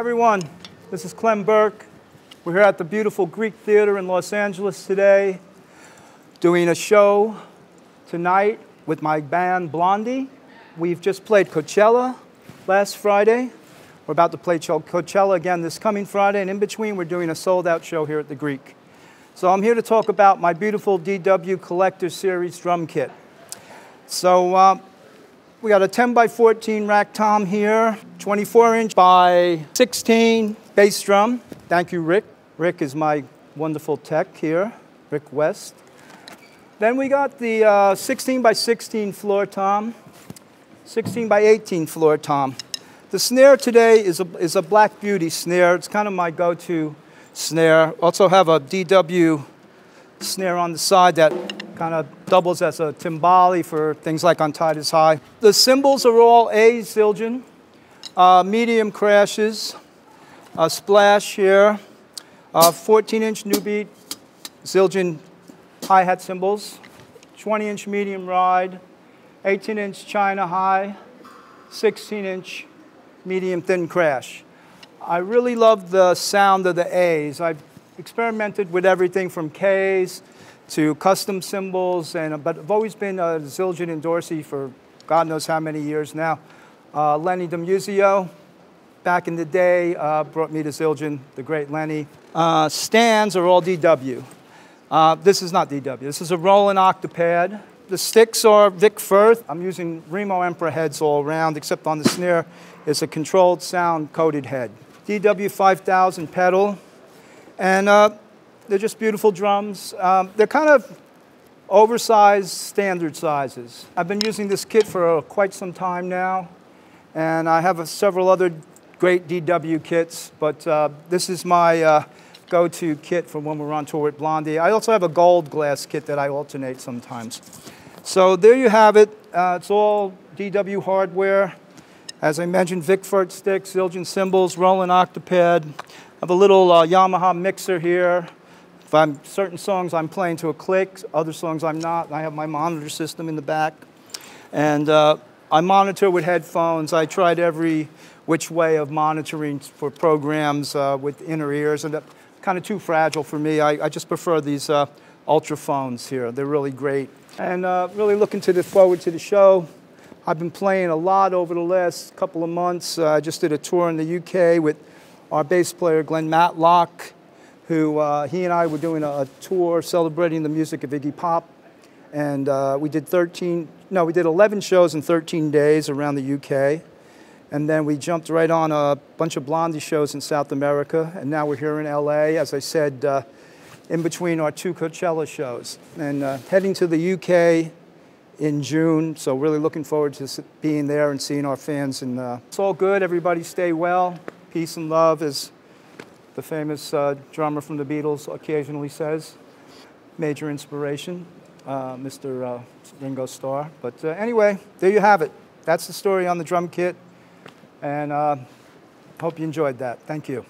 everyone, this is Clem Burke. We're here at the beautiful Greek Theater in Los Angeles today, doing a show tonight with my band Blondie. We've just played Coachella last Friday. We're about to play Coachella again this coming Friday, and in between we're doing a sold-out show here at the Greek. So I'm here to talk about my beautiful DW Collectors Series drum kit. So we got a 10 by 14 rack tom here, 24 inch by 16 bass drum. Thank you, Rick. Rick is my wonderful tech here, Rick West. Then we got the 16 by 16 floor tom, 16 by 18 floor tom. The snare today is a Black Beauty snare. It's kind of my go-to snare. Also have a DW snare on the side that kind of doubles as a timbale for things like On Tide Is High. The cymbals are all A Zildjian, medium crashes, a splash here, 14-inch new beat Zildjian hi-hat cymbals, 20-inch medium ride, 18-inch China high, 16-inch medium thin crash. I really love the sound of the A's. I've experimented with everything from K's to custom cymbals, but I've always been a Zildjian endorsee for God knows how many years now. Lenny DeMuzio, back in the day, brought me to Zildjian, the great Lenny. Stands are all DW. This is not DW, this is a Roland Octopad. The sticks are Vic Firth. I'm using Remo Emperor heads all around, except on the snare, it's a controlled sound coated head. DW 5000 pedal, and they're just beautiful drums. They're kind of oversized standard sizes. I've been using this kit for quite some time now, and I have several other great DW kits, but this is my go-to kit for when we're on tour with Blondie. I also have a gold glass kit that I alternate sometimes. So there you have it. It's all DW hardware. As I mentioned, Vic Firth sticks, Zildjian cymbals, Roland Octopad. I have a little Yamaha mixer here. If I'm certain songs I'm playing to a click, other songs I'm not. I have my monitor system in the back. And I monitor with headphones. I tried every which way of monitoring for programs with inner ears. And kind of too fragile for me. I just prefer these ultraphones here. They're really great. And really looking forward to the show. I've been playing a lot over the last couple of months. I just did a tour in the UK with our bass player, Glenn Matlock, who he and I were doing a tour celebrating the music of Iggy Pop. And we did 11 shows in 13 days around the UK. And then we jumped right on a bunch of Blondie shows in South America. And now we're here in LA, as I said, in between our two Coachella shows. And heading to the UK in June. So really looking forward to being there and seeing our fans. And it's all good. Everybody stay well. Peace and love is the famous drummer from the Beatles occasionally says, major inspiration, Mr. Ringo Starr. But anyway, there you have it. That's the story on the drum kit, and hope you enjoyed that. Thank you.